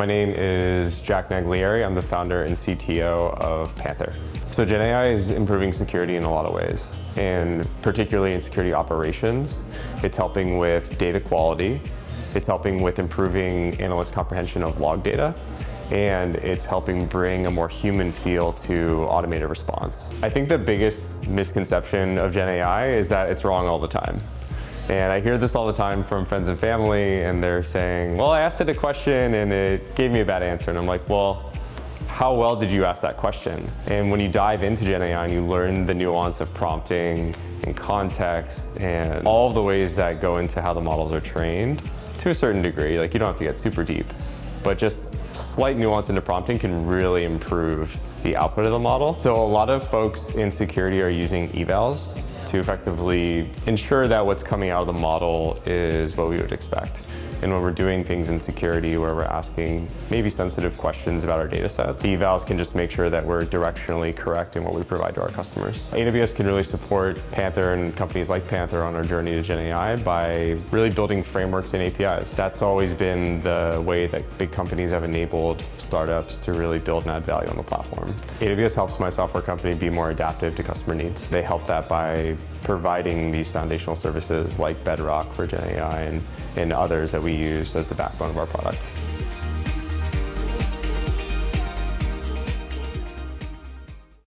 My name is Jack Naglieri. I'm the founder and CTO of Panther. So GenAI is improving security in a lot of ways, and particularly in security operations. It's helping with data quality, it's helping with improving analyst comprehension of log data, and it's helping bring a more human feel to automated response. I think the biggest misconception of GenAI is that it's wrong all the time. And I hear this all the time from friends and family, and they're saying, well, I asked it a question and it gave me a bad answer. And I'm like, well, how well did you ask that question? And when you dive into GenAI and you learn the nuance of prompting and context and all of the ways that go into how the models are trained, to a certain degree, like you don't have to get super deep, but just slight nuance into prompting can really improve the output of the model. So a lot of folks in security are using evals to effectively ensure that what's coming out of the model is what we would expect. And when we're doing things in security where we're asking maybe sensitive questions about our data sets, the evals can just make sure that we're directionally correct in what we provide to our customers. AWS can really support Panther and companies like Panther on our journey to GenAI by really building frameworks and APIs. That's always been the way that big companies have enabled startups to really build and add value on the platform. AWS helps my software company be more adaptive to customer needs. They help that by providing these foundational services like Bedrock for GenAI and others that we use as the backbone of our product.